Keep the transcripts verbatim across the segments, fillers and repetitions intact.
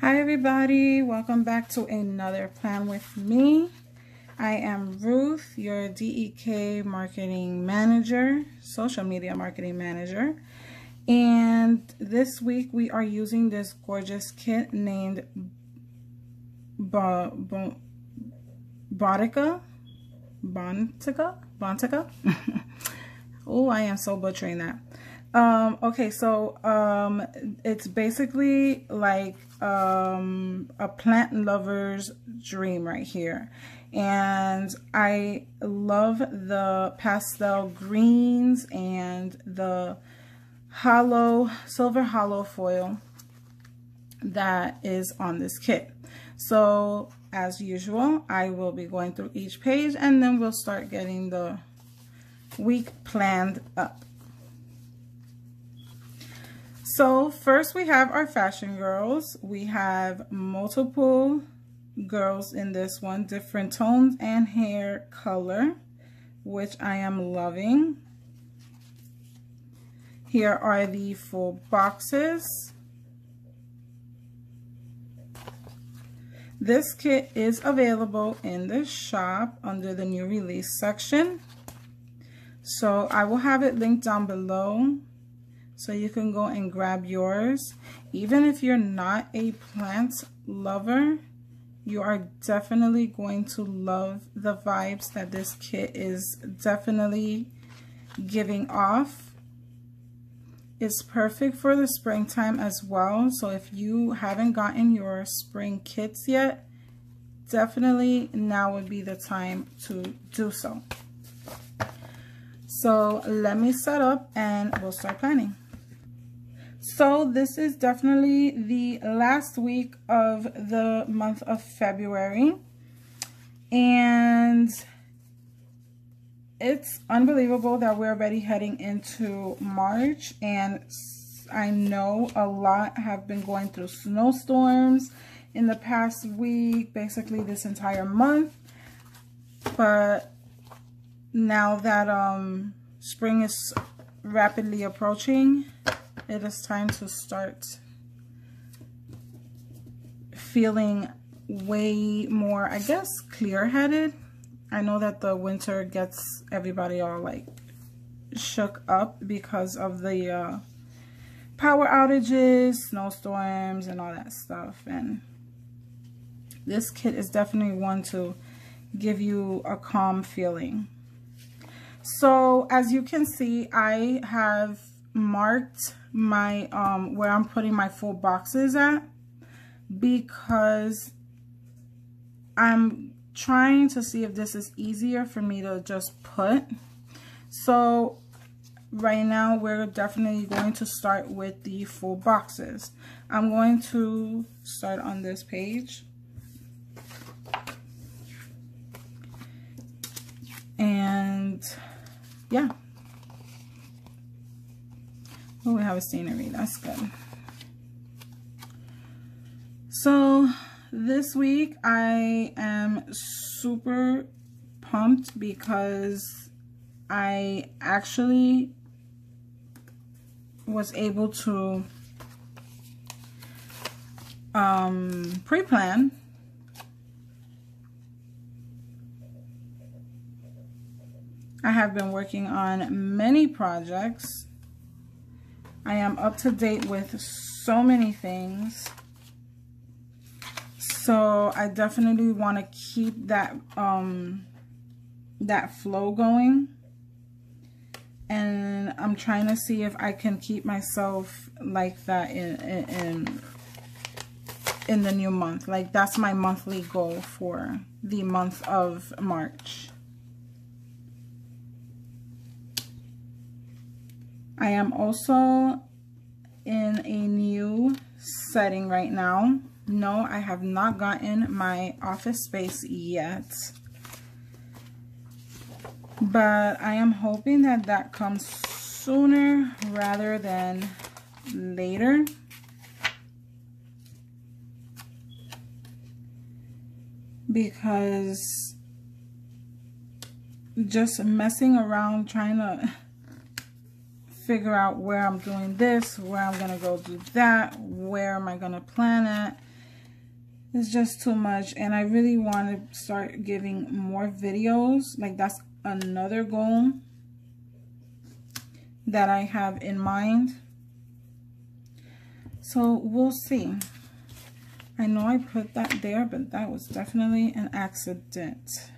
Hi everybody, welcome back to another plan with me. I am Ruth, your D E K marketing manager, social media marketing manager, and this week we are using this gorgeous kit named Bontica, Bontica, Bontica. Oh, I am so butchering that. Um, okay, so um, it's basically like um, a plant lover's dream right here. And I love the pastel greens and the hollow, silver hollow foil that is on this kit. So as usual, I will be going through each page and then we'll start getting the week planned up. So first we have our fashion girls. We have multiple girls in this one, different tones and hair color, which I am loving. Here are the full boxes. This kit is available in the shop under the new release section. So I will have it linked down below, so you can go and grab yours. Even if you're not a plant lover, you are definitely going to love the vibes that this kit is definitely giving off. It's perfect for the springtime as well. So if you haven't gotten your spring kits yet, definitely now would be the time to do so. So let me set up and we'll start planning. So this is definitely the last week of the month of February, and it's unbelievable that we're already heading into March. And I know a lot have been going through snowstorms in the past week, basically this entire month, but now that um, spring is rapidly approaching, it is time to start feeling way more, I guess, clear-headed. I know that the winter gets everybody all like shook up because of the uh, power outages, snowstorms, and all that stuff. And this kit is definitely one to give you a calm feeling. So as you can see, I have marked my um where I'm putting my full boxes at, because I'm trying to see if this is easier for me to just put. So right now we're definitely going to start with the full boxes. I'm going to start on this page and yeah. Oh, we have a scenery, that's good. So this week I am super pumped because I actually was able to um, pre-plan . I have been working on many projects. I am up to date with so many things. So I definitely want to keep that um, that flow going. And I'm trying to see if I can keep myself like that in, in, in the new month. Like, that's my monthly goal for the month of March. I am also in a new setting right now. No, I have not gotten my office space yet, but I am hoping that that comes sooner rather than later. Because just messing around trying to figure out where I'm doing this, where I'm gonna go do that, where am I gonna plan at, It's just too much, and I really want to start giving more videos. Like, that's another goal that I have in mind. So we'll see. I know I put that there, but that was definitely an accident.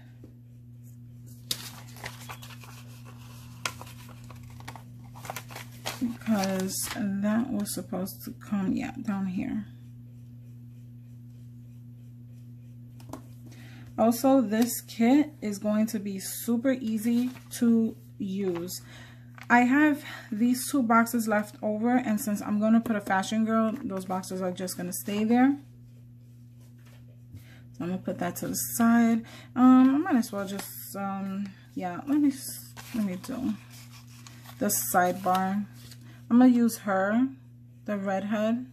Because that was supposed to come, yeah, down here. Also, this kit is going to be super easy to use. I have these two boxes left over, and since I'm going to put a fashion girl, those boxes are just going to stay there. So I'm going to put that to the side. Um, I might as well just, um, yeah, let me, let me do the sidebar. I'm going to use her, the redhead.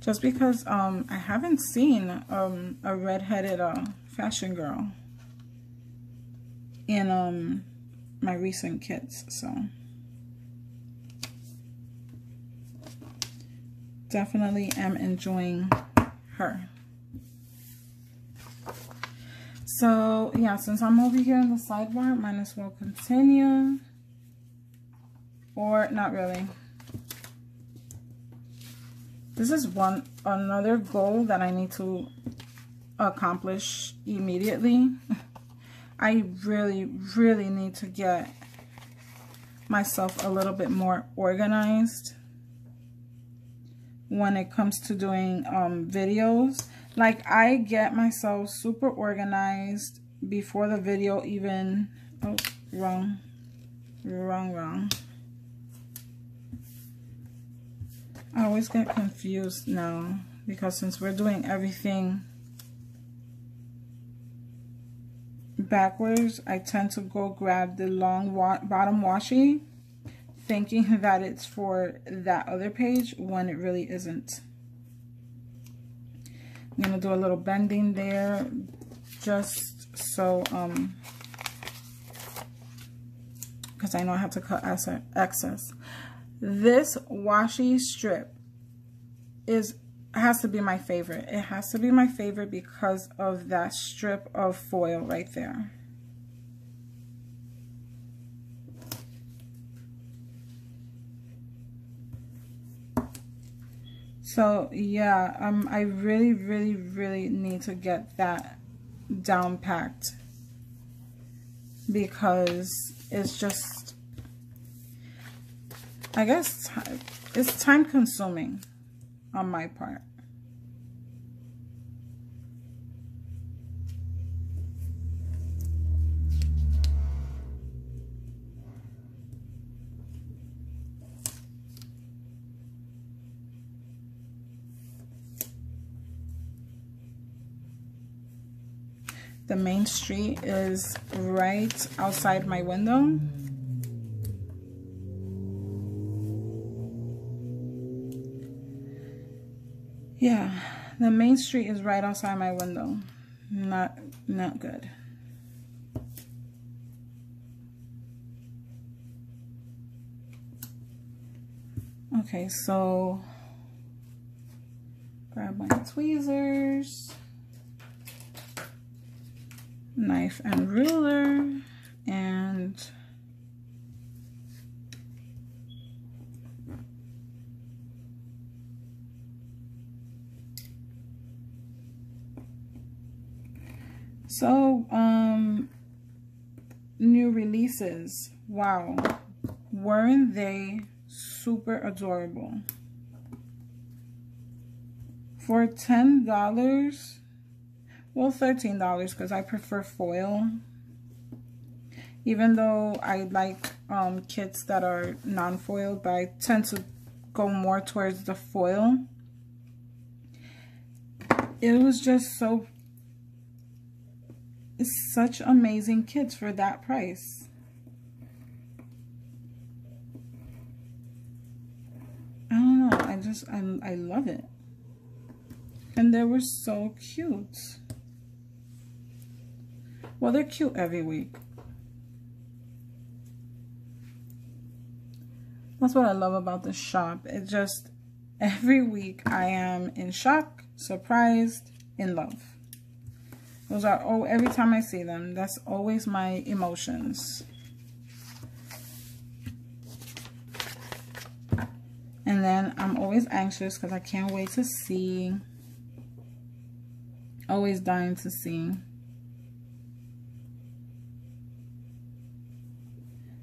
Just because um, I haven't seen um, a redheaded uh, fashion girl in um, my recent kits, so definitely am enjoying her. So yeah, since I'm over here in the sidebar, might as well continue, or not really. This is one another goal that I need to accomplish immediately. I really, really need to get myself a little bit more organized when it comes to doing um, videos. Like, I get myself super organized before the video even, oh, wrong, wrong, wrong. I always get confused now, because since we're doing everything backwards, I tend to go grab the long wa bottom washi, thinking that it's for that other page when it really isn't. I'm going to do a little bending there, just so, um, because I know I have to cut excess. This washi strip is has to be my favorite. It has to be my favorite because of that strip of foil right there. So yeah, um, I really, really, really need to get that down packed, because it's just, I guess it's time consuming on my part. The main street is right outside my window. Yeah, the main street is right outside my window. Not, not good. Okay, so grab my tweezers, knife and ruler, and so, um, new releases. Wow. Weren't they super adorable? For ten dollars, well, thirteen dollars, because I prefer foil. Even though I like um, kits that are non-foil, but I tend to go more towards the foil. It was just so, such amazing kits for that price. I don't know, I just I, I love it, and they were so cute. Well, they're cute every week. That's what I love about the shop. It just Every week I am in shock, surprised, in love. Those are, oh, every time I see them, that's always my emotions. And then I'm always anxious because I can't wait to see. Always dying to see.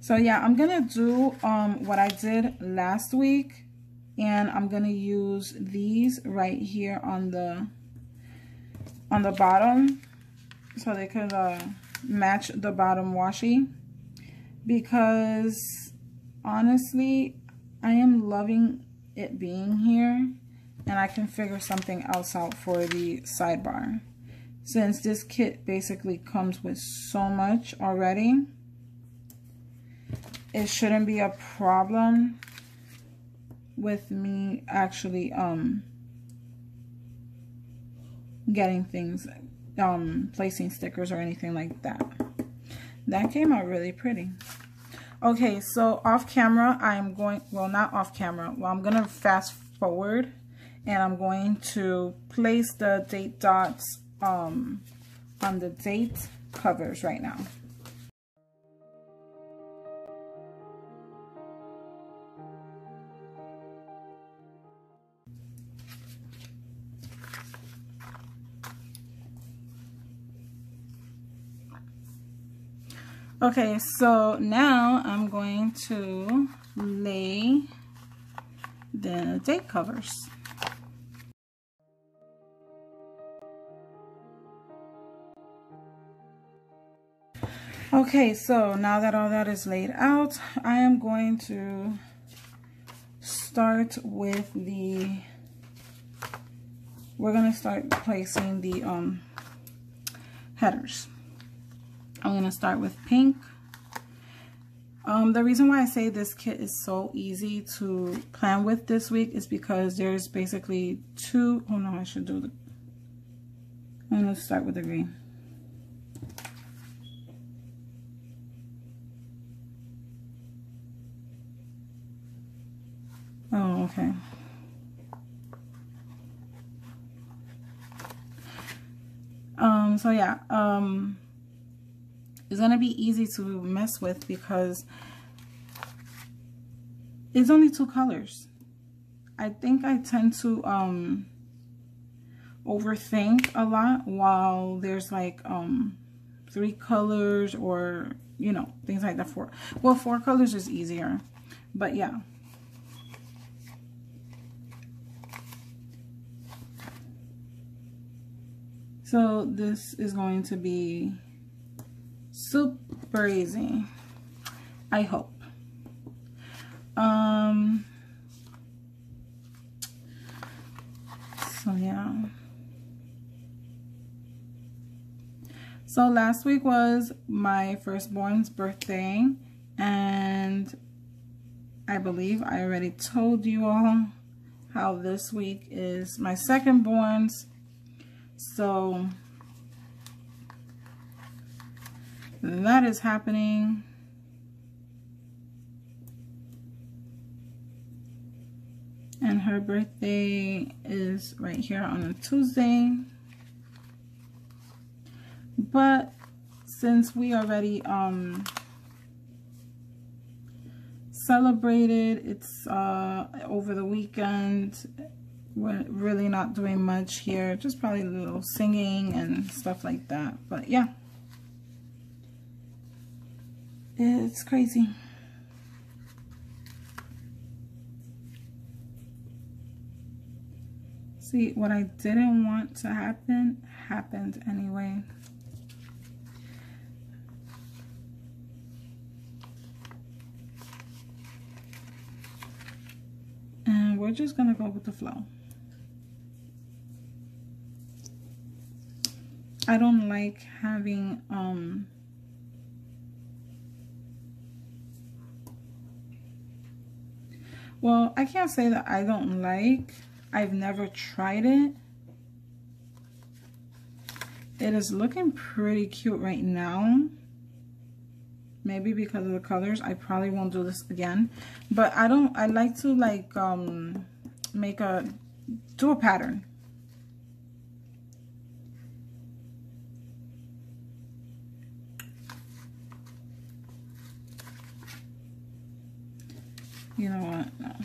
So yeah, I'm going to do um, what I did last week. And I'm going to use these right here on the, on the bottom. So they could uh, match the bottom washi. Because honestly, I am loving it being here, and I can figure something else out for the sidebar, since this kit basically comes with so much already. It shouldn't be a problem with me actually um getting things, um placing stickers or anything like that. That came out really pretty. Okay, so off camera, I am going, well, not off camera. Well, I'm going to fast forward, and I'm going to place the date dots um, on the date covers right now. Okay, so now I'm going to lay the date covers. Okay, so now that all that is laid out, I am going to start with the, we're going to start placing the um, headers. I'm going to start with pink. Um, the reason why I say this kit is so easy to plan with this week is because there's basically two, oh no, I should do the, I'm going to start with the green. Oh, okay. Um, so yeah, um... it's going to be easy to mess with because it's only two colors. I think I tend to um, overthink a lot while there's like um, three colors or, you know, things like that. Four. Well, four colors is easier, but yeah. So this is going to be super easy, I hope. Um, so yeah. So last week was my firstborn's birthday, and I believe I already told you all how this week is my secondborn's. So that is happening. And her birthday is right here on a Tuesday. But since we already um celebrated, it's uh over the weekend, we're really not doing much here. Just probably a little singing and stuff like that. But yeah. It's crazy. See, what I didn't want to happen, happened anyway. And we're just gonna go with the flow. I don't like having, um, well, I can't say that I don't like. I've never tried it. It is looking pretty cute right now. Maybe because of the colors, I probably won't do this again. But I don't, I like to like um make a, do a pattern. You know what? No.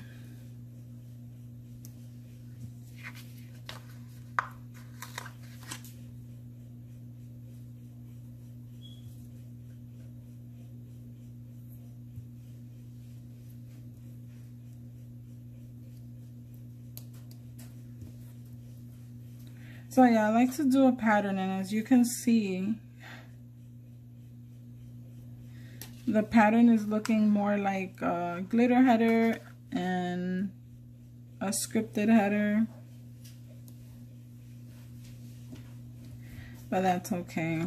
So yeah, I like to do a pattern, and as you can see, the pattern is looking more like a glitter header and a scripted header, but that's okay.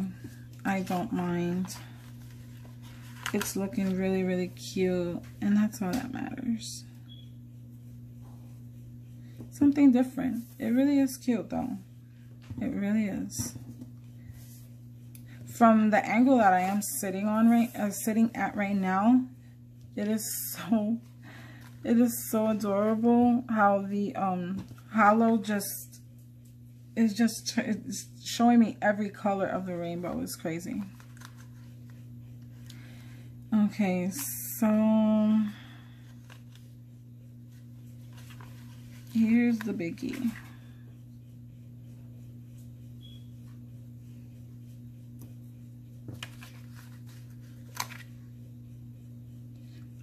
I don't mind. It's looking really, really cute, and that's all that matters. Something different. It really is cute though. It really is. From the angle that I am sitting on right, uh, sitting at right now, it is so, it is so adorable how the um halo just is just it's showing me every color of the rainbow. It's crazy. Okay, so here's the biggie.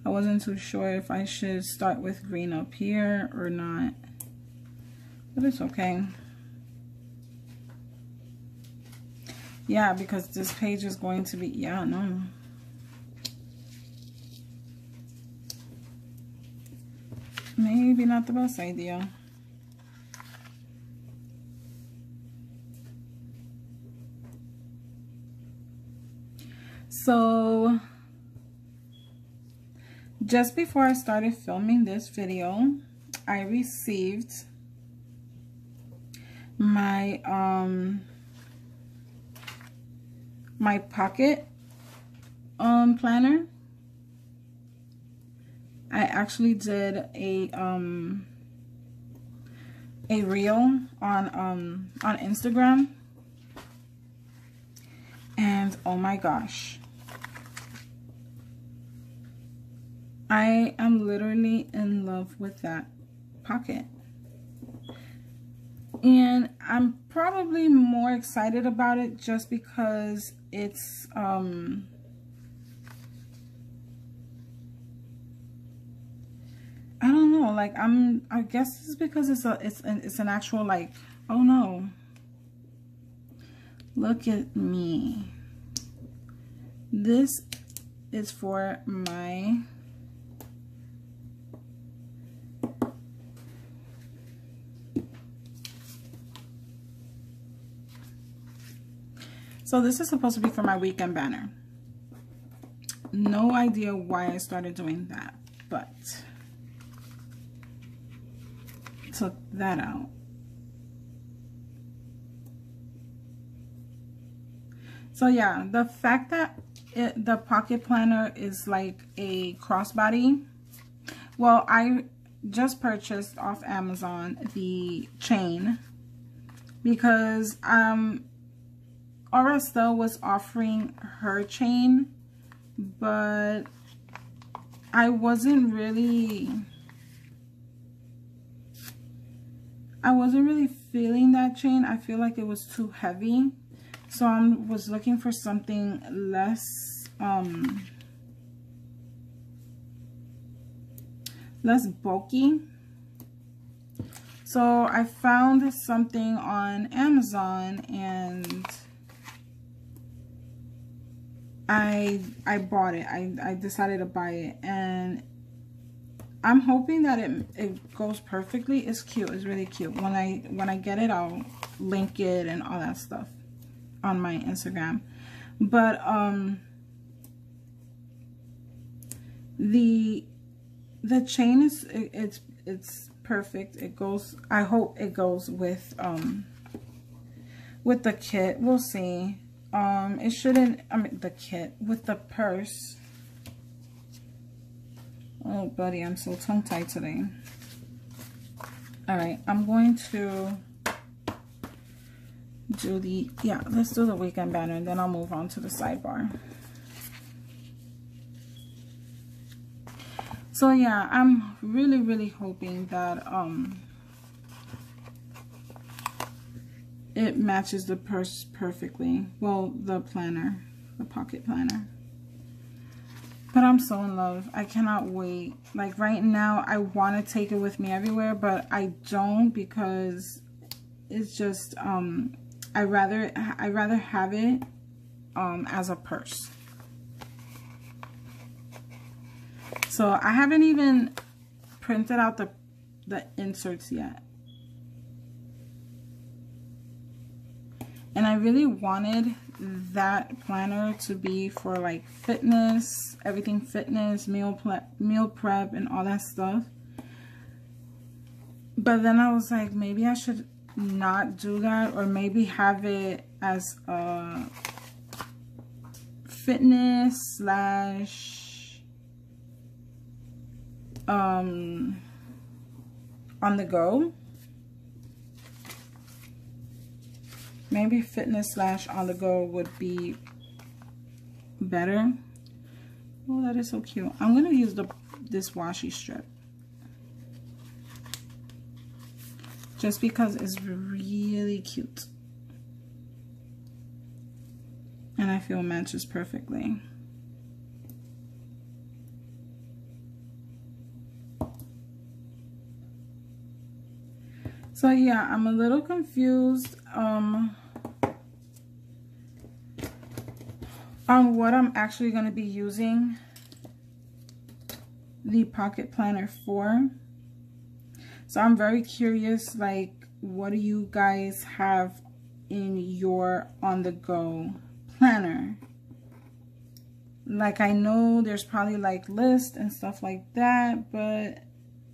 I wasn't too sure if I should start with green up here or not, but it's okay. Yeah, because this page is going to be, yeah, no. Maybe not the best idea. So just before I started filming this video, I received my um my pocket um planner. I actually did a um a reel on um on Instagram, and oh my gosh, I am literally in love with that pocket. And I'm probably more excited about it just because it's um I don't know, like I'm I guess it's because it's a it's an it's an actual, like, oh no. Look at me. This is for my So this is supposed to be for my weekend banner. No idea why I started doing that, but took that out. So yeah, the fact that it, the pocket planner is like a crossbody. Well, I just purchased off Amazon the chain because um. Aura Estelle was offering her chain, but I wasn't really, I wasn't really feeling that chain. I feel like it was too heavy, so I was looking for something less, um, less bulky. So I found something on Amazon, and I I bought it. I, I decided to buy it, and I'm hoping that it it goes perfectly. It's cute. It's really cute. When I when I get it, I'll link it and all that stuff on my Instagram. But um the the chain is it, it's it's perfect. It goes, I hope it goes with um with the kit. We'll see. Um, it shouldn't, I mean, the kit with the purse. Oh, buddy, I'm so tongue-tied today. All right, I'm going to do the, yeah, let's do the weekend banner, and then I'll move on to the sidebar. So yeah, I'm really, really hoping that um, it matches the purse perfectly. Well, the planner, the pocket planner. But I'm so in love. I cannot wait. Like right now, I want to take it with me everywhere, but I don't, because it's just um, I rather I rather have it um, as a purse. So I haven't even printed out the the inserts yet, and I really wanted that planner to be for like fitness, everything fitness, meal prep, meal prep, and all that stuff. But then I was like, maybe I should not do that, or maybe have it as a fitness slash um on the go. Maybe fitness slash on the go would be better. Oh, that is so cute. I'm gonna use the this washi strip just because it's really cute, and I feel matches perfectly. So yeah, I'm a little confused um, on what I'm actually going to be using the pocket planner for. So I'm very curious, like, what do you guys have in your on-the-go planner? Like, I know there's probably like lists and stuff like that, but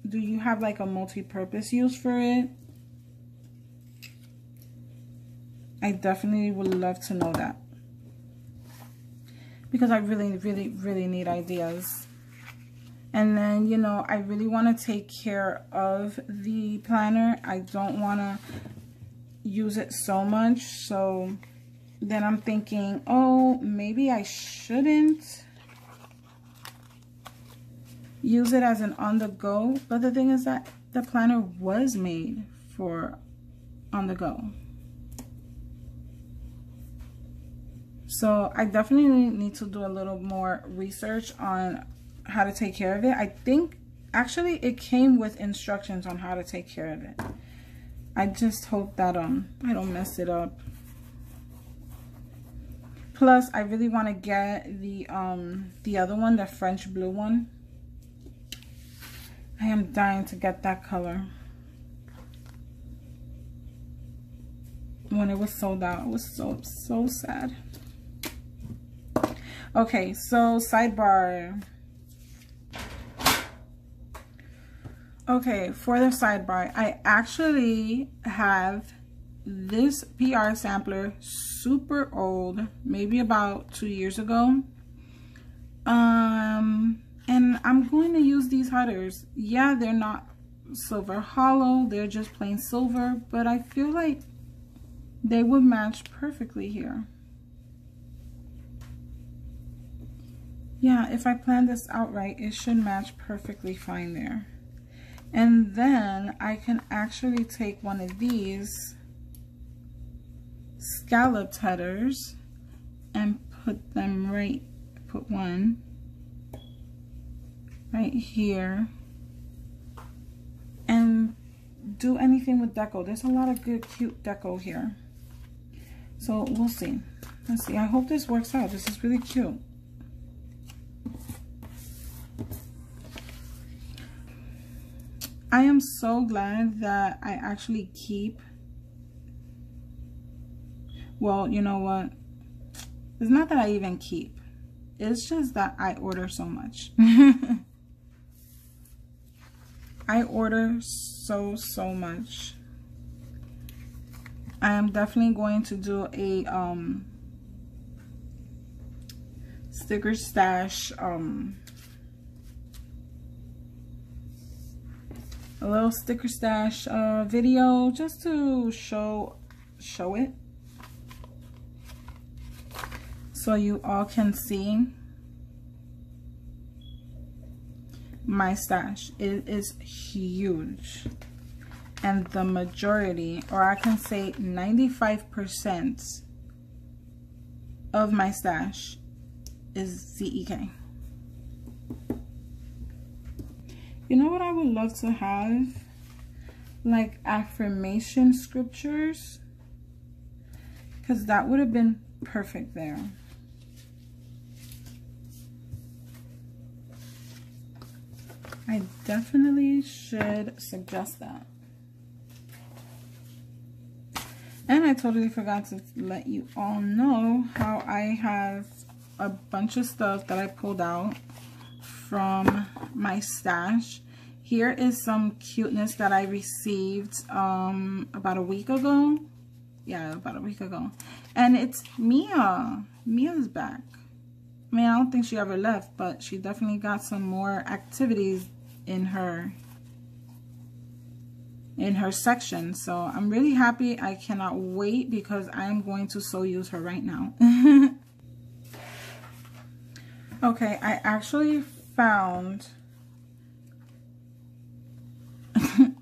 do you have like a multi-purpose use for it? I definitely would love to know that, because I really, really, really need ideas. And then, you know, I really want to take care of the planner. I don't want to use it so much. So then I'm thinking, oh, maybe I shouldn't use it as an on-the-go. But the thing is that the planner was made for on-the-go. So I definitely need to do a little more research on how to take care of it. I think actually it came with instructions on how to take care of it. I just hope that um I don't mess it up. Plus, I really want to get the um the other one, the French blue one. I am dying to get that color. When it was sold out, it was so so sad. Okay, so sidebar. Okay, for the sidebar, I actually have this P R sampler, super old, maybe about two years ago. Um, and I'm going to use these headers. Yeah, they're not silver hollow, they're just plain silver, but I feel like they would match perfectly here. Yeah, if I plan this out right, it should match perfectly fine there. And then I can actually take one of these scalloped headers and put them right, put one right here, and do anything with deco. There's a lot of good, cute deco here. So we'll see. Let's see. I hope this works out. This is really cute. I am so glad that I actually keep, well, you know what, it's not that I even keep, it's just that I order so much. I order so, so much. I am definitely going to do a um, sticker stash um, a little sticker stash uh, video just to show show it so you all can see my stash. It is huge, and the majority, or I can say ninety-five percent of my stash is C E K. You know what I would love to have? Like affirmation scriptures, because that would have been perfect there. I definitely should suggest that. And I totally forgot to let you all know how I have a bunch of stuff that I pulled out from my stash. Here is some cuteness that I received um, about a week ago. Yeah, about a week ago. And it's Mia. Mia's back. I mean, I don't think she ever left, but she definitely got some more activities in her in her section. So I'm really happy. I cannot wait, because I am going to so use her right now. Okay, I actually found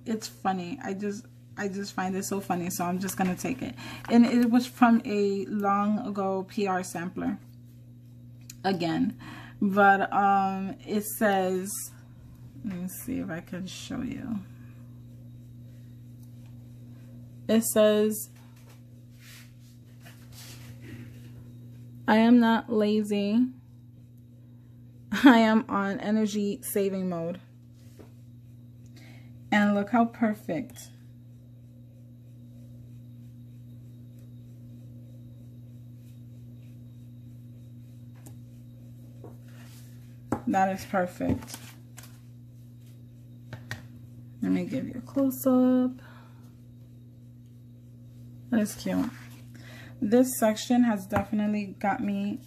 it's funny. I just I just find it so funny, so I'm just gonna take it. And it was from a long ago P R sampler again, but um it says, let me see if I can show you. It says, I am not lazy. I am on energy saving mode. And look how perfect. That is perfect. Let me give you a close-up. That's cute. This section has definitely got me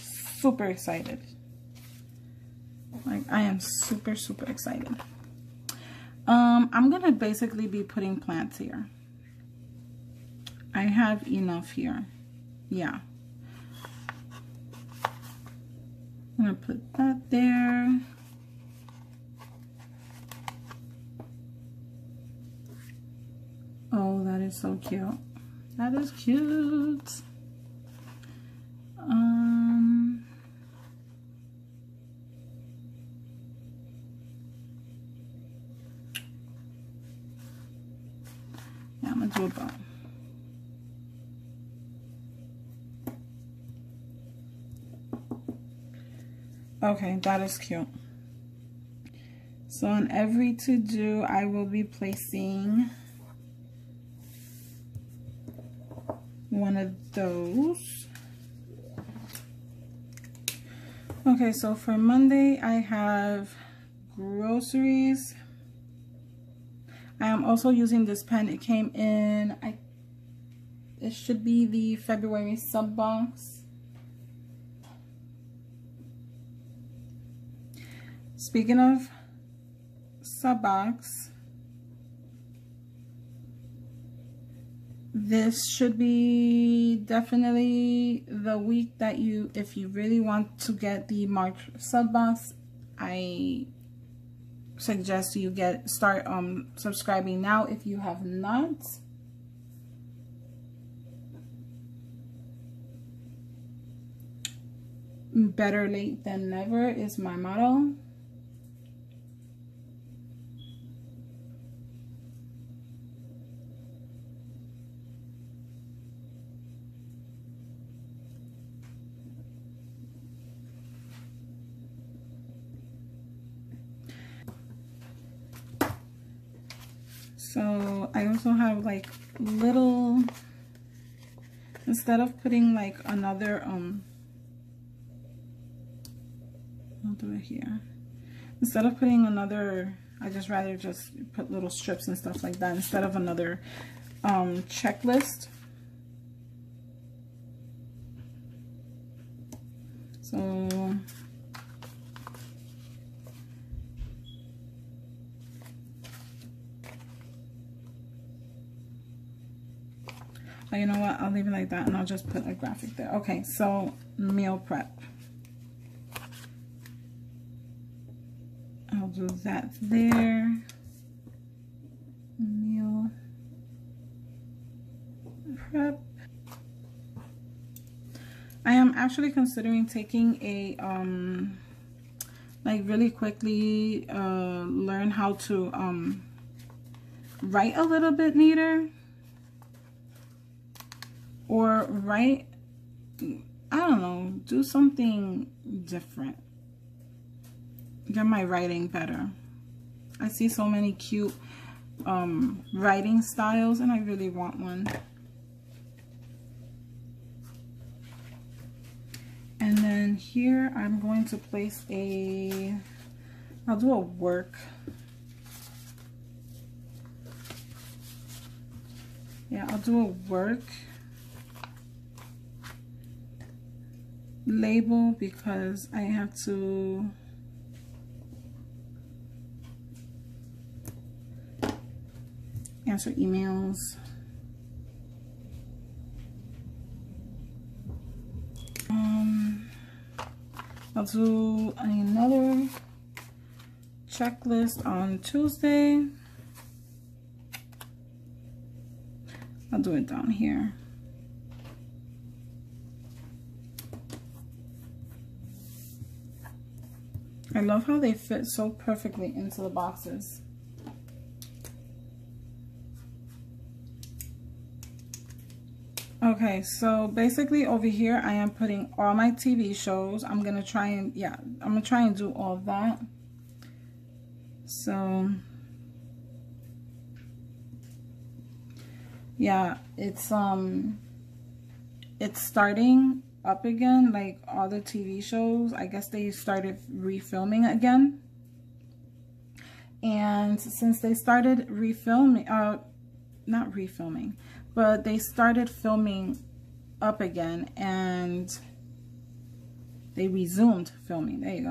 super excited. Like, I am super, super excited. Um, I'm going to basically be putting plants here. I have enough here. Yeah. I'm going to put that there. Oh, that is so cute. That is cute. Um, yeah, I'm gonna do a bow. Okay, that is cute. So on every to-do, I will be placing one of those. Okay, so for Monday I have groceries. I am also using this pen. It came in, I it should be the February sub box. Speaking of sub box, this should be definitely the week that you, if you really want to get the March sub box, I suggest you get start um subscribing now if you have not. Better late than never is my motto. So I also have like little, instead of putting like another, um, I'll do it here. Instead of putting another, I just rather just put little strips and stuff like that instead of another um, checklist. So Oh, you know what? I'll leave it like that and I'll just put a graphic there. Okay, so meal prep. I'll do that there. Meal prep. I am actually considering taking a, um, like really quickly uh, learn how to um, write a little bit neater. Or write, I don't know, do something different. Get my writing better. I see so many cute um, writing styles and I really want one. And then here I'm going to place a, I'll do a work. Yeah, I'll do a work label because I have to answer emails. Um, I'll do another checklist on Tuesday. I'll do it down here. I love how they fit so perfectly into the boxes. Okay, so basically over here I am putting all my T V shows. I'm gonna try and yeah, I'm gonna try and do all that. So yeah, it's um it's starting up again, like all the T V shows. I guess they started refilming again, and since they started refilming, uh, not refilming, but they started filming up again, and they resumed filming. There you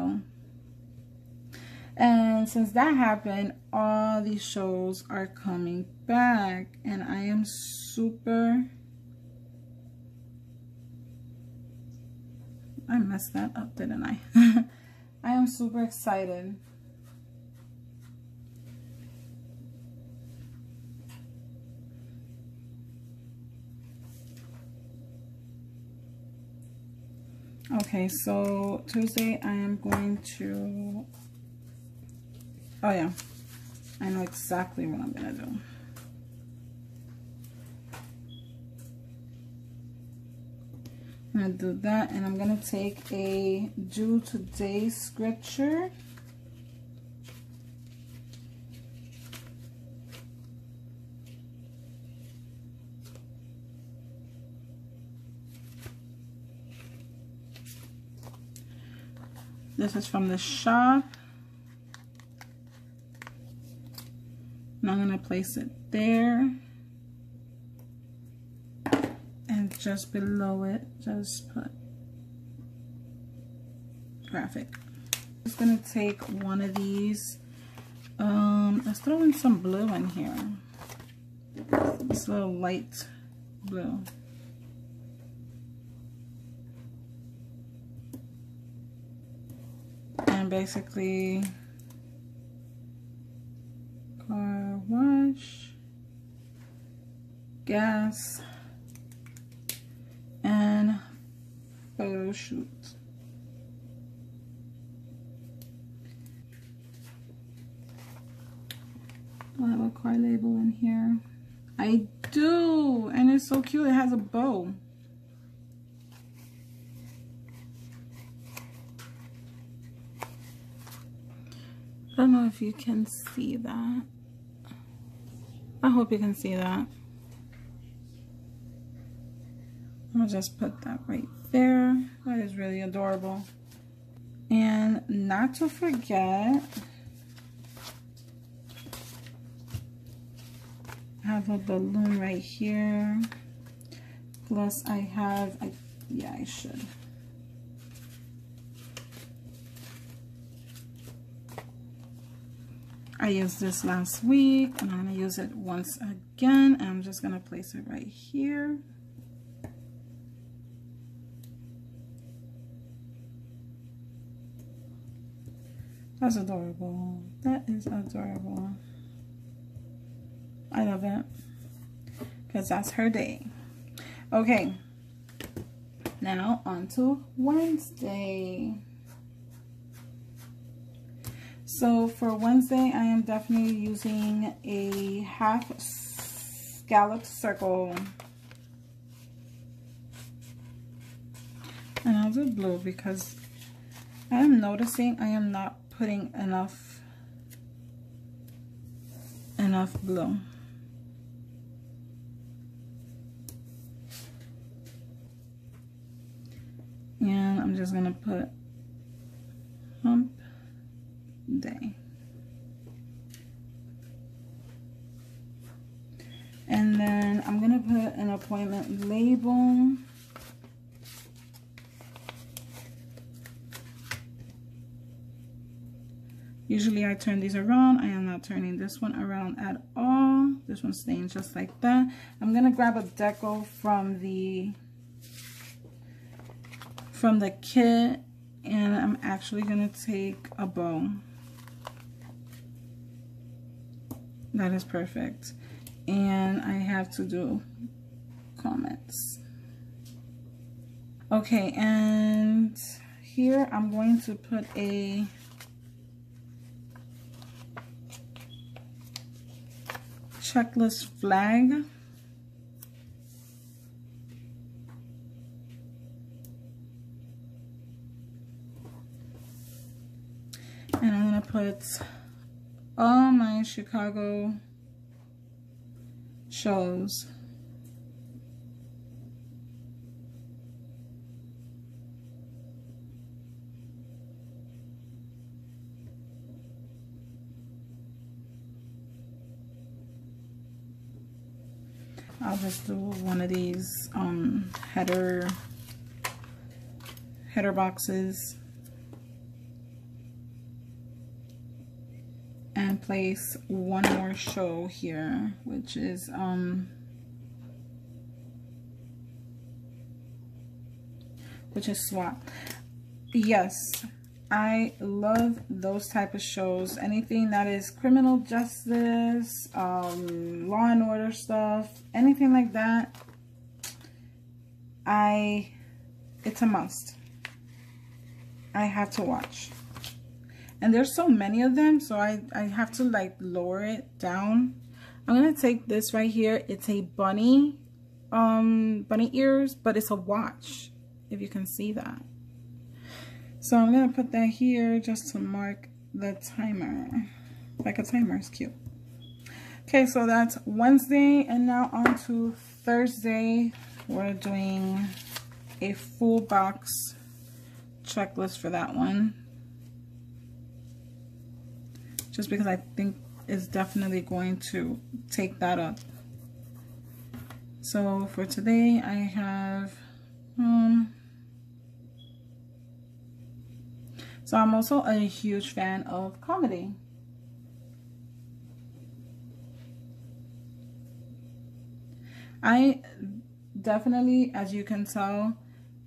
go. And since that happened, all these shows are coming back, and I am super. I messed that up, didn't I? I am super excited. Okay, so Tuesday I am going to... Oh yeah, I know exactly what I'm gonna do. I'm gonna do that, and I'm gonna take a do today scripture. This is from the shop, and I'm gonna place it there. Just below it, just put graphic. I'm just gonna take one of these. Um, let's throw in some blue in here. This little light blue. And basically, car wash, gas, and photo shoot. I'll have a car label in here. I do, and it's so cute. It has a bow. I don't know if you can see that. I hope you can see that. I'll just put that right there. That is really adorable. And not to forget, I have a balloon right here. Plus I have, I, yeah, I should. I used this last week, and I'm gonna use it once again. again. I'm just going to place it right here. That's adorable. That is adorable. I love it. Because that's her day. Okay. Now on to Wednesday. So for Wednesday, I am definitely using a half scallop circle. And I'll do blue because I am noticing I am not putting enough enough blue. And I'm just gonna put hump day. And then I'm gonna put an appointment label. Usually I turn these around. I am not turning this one around at all. This one's staying just like that. I'm gonna grab a deco from the from the kit, and I'm actually gonna take a bow. That is perfect. And I have to do comments. Okay, and here I'm going to put a checklist flag. And I'm going to put all my Chicago shows. I'll just do one of these um, header header boxes and place one more show here, which is um which is SWAT. Yes, I love those type of shows. Anything that is criminal justice, um law and order stuff, anything like that, I it's a must. I have to watch. And there's so many of them, so I, I have to like lower it down. I'm going to take this right here. It's a bunny, um, bunny ears, but it's a watch, if you can see that. So I'm going to put that here just to mark the timer. Like a timer is cute. Okay, so that's Wednesday. And now on to Thursday. We're doing a full box checklist for that one. Just because I think it's definitely going to take that up. So for today, I have. Um, so I'm also a huge fan of comedy. I definitely, as you can tell,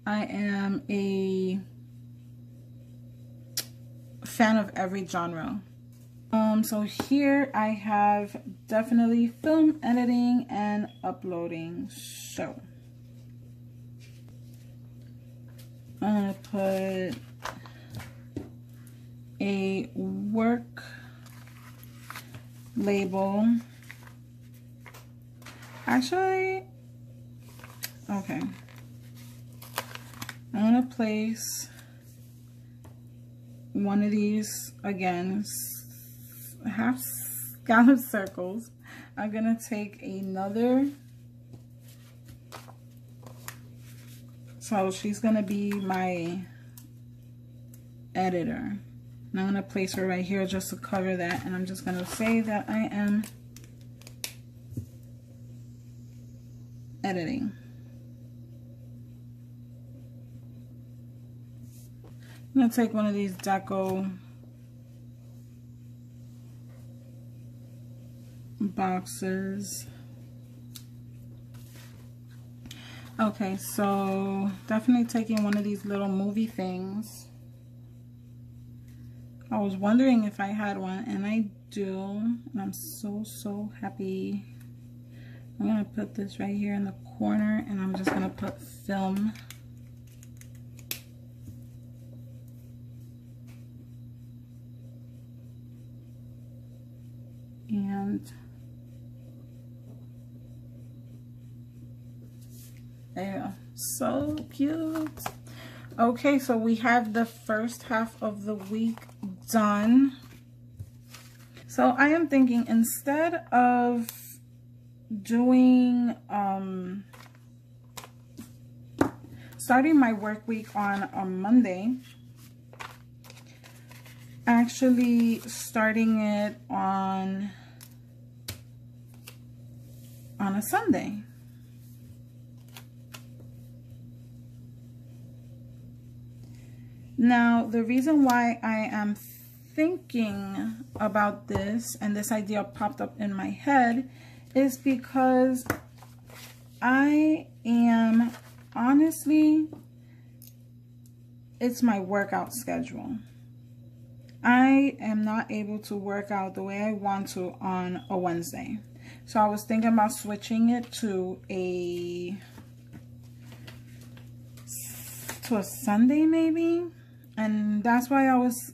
I am a fan of every genre. Um, so here I have definitely film editing and uploading show. I'm gonna put a work label. Actually, okay. I'm gonna place one of these again. Half scallop circles. I'm gonna take another, so she's gonna be my editor, and I'm gonna place her right here just to cover that. And I'm just gonna say that I am editing. I'm gonna take one of these deco boxes Okay, so definitely taking one of these little movie things. I was wondering if I had one, and I do, and I'm so, so happy. I'm gonna put this right here in the corner, and I'm just gonna put film. And there, so cute. Okay, so we have the first half of the week done. So I am thinking, instead of doing um starting my work week on a Monday, actually starting it on on a Sunday. Now, the reason why I am thinking about this, and this idea popped up in my head, is because I am, honestly, it's my workout schedule. I am not able to work out the way I want to on a Wednesday. So I was thinking about switching it to a, to a Sunday maybe. And that's why I was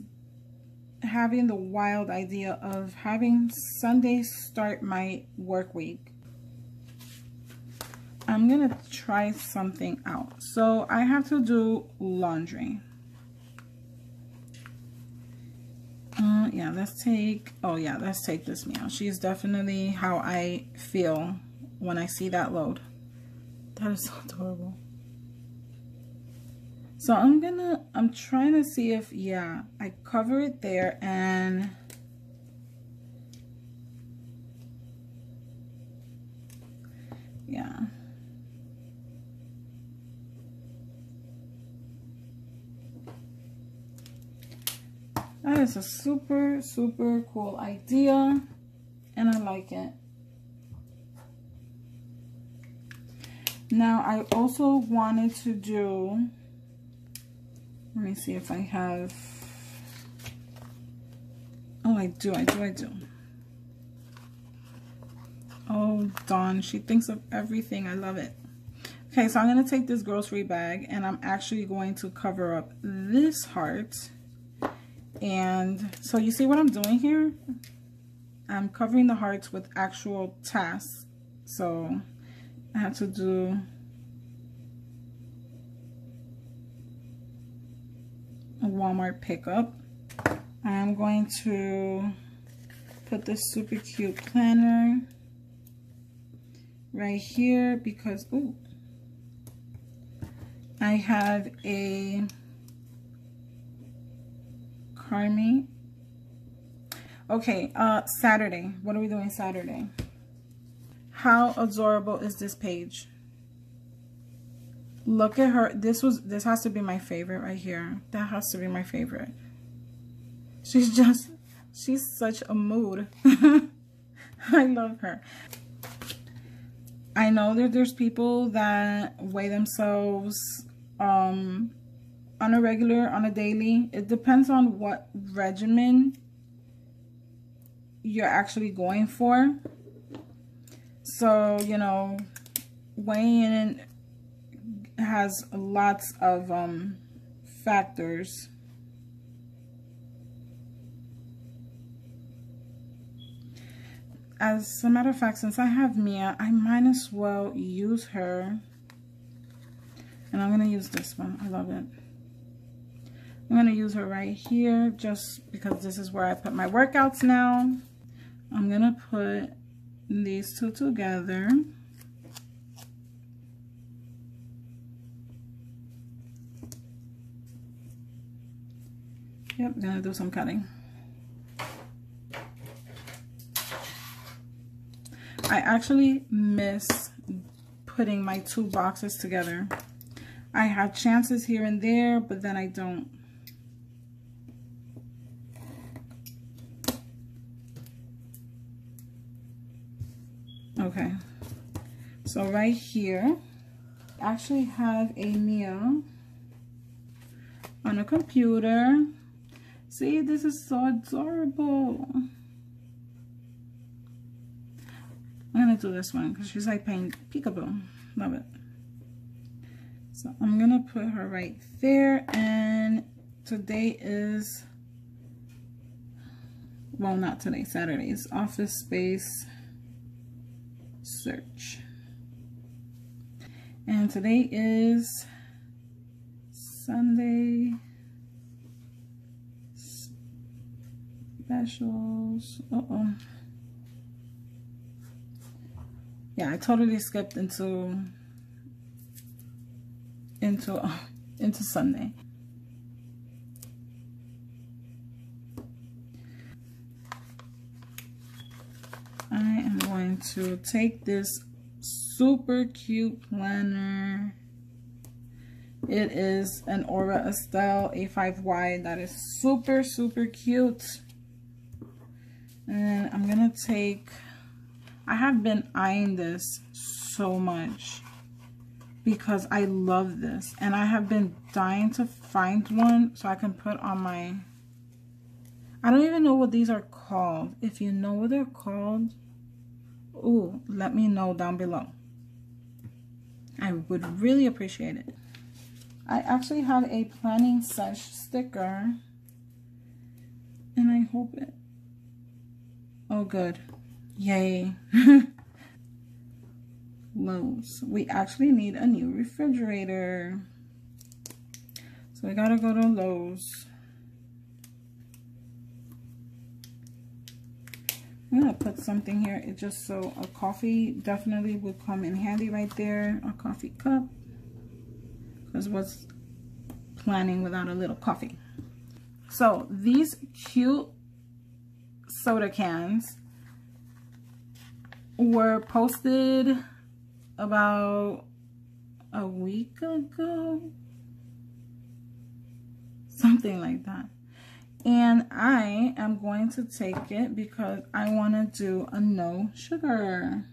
having the wild idea of having Sunday start my work week. I'm gonna try something out. So I have to do laundry. Uh, yeah, let's take, oh yeah, let's take this meal. She's definitely how I feel when I see that load. That is so adorable. So I'm gonna, I'm trying to see if, yeah, I cover it there, and yeah. That is a super, super cool idea, and I like it. Now, I also wanted to do, let me see if I have, oh, I do, I do, I do. Oh, Dawn, she thinks of everything. I love it. Okay, so I'm going to take this grocery bag, and I'm actually going to cover up this heart. And so you see what I'm doing here? I'm covering the hearts with actual tasks. So I have to do, Walmart pickup. I'm going to put this super cute planner right here because, ooh, I have a Carmi. Okay, uh, Saturday. What are we doing Saturday? How adorable is this page? Look at her. This was, this has to be my favorite right here. That has to be my favorite. She's just, she's such a mood. I love her. I know that there's people that weigh themselves um, on a regular, on a daily. It depends on what regimen you're actually going for. So, you know, weighing in has lots of um, factors. As a matter of fact, since I have Mia, I might as well use her. And I'm gonna use this one. I love it. I'm gonna use her right here just because this is where I put my workouts now. I'm gonna put these two together. Yep, gonna do some cutting. I actually miss putting my two boxes together. I have chances here and there, but then I don't. Okay. So right here, actually have a Mia on a computer. See, this is so adorable. I'm gonna do this one because she's like playing peekaboo. Love it. So I'm gonna put her right there, and today is, well, not today, Saturday, it's office space search. And today is Sunday specials. Uh-oh. Yeah, I totally skipped into into uh, into Sunday. I am going to take this super cute planner. It is an Aura Estelle A five Y that is super super cute, and I'm gonna take. I have been eyeing this so much because I love this, and I have been dying to find one so I can put on my, I don't even know what these are called. If you know what they're called, ooh, let me know down below. I would really appreciate it. I actually have a planning sesh sticker, and I hope it, oh good. Yay. Lowe's. We actually need a new refrigerator. So we gotta go to Lowe's. I'm gonna put something here. It just so a coffee definitely would come in handy right there. A coffee cup. Because what's planning without a little coffee? So these cute soda cans were posted about a week ago, something like that, and I am going to take it because I want to do a no sugar.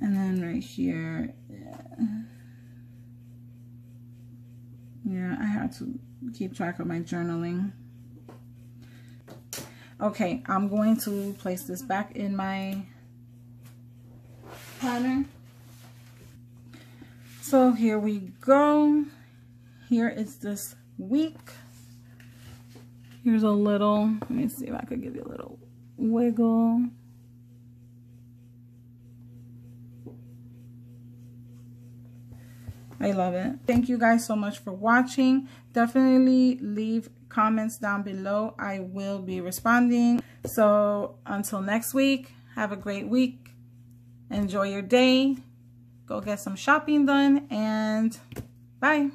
And then right here, yeah, yeah I have to keep track of my journaling. Okay, I'm going to place this back in my planner. So here we go. Here is this week. Here's a little, let me see if I could give you a little wiggle. I love it. Thank you guys so much for watching. Definitely leave comments down below. I will be responding. So until next week, have a great week. Enjoy your day. Go get some shopping done, and bye.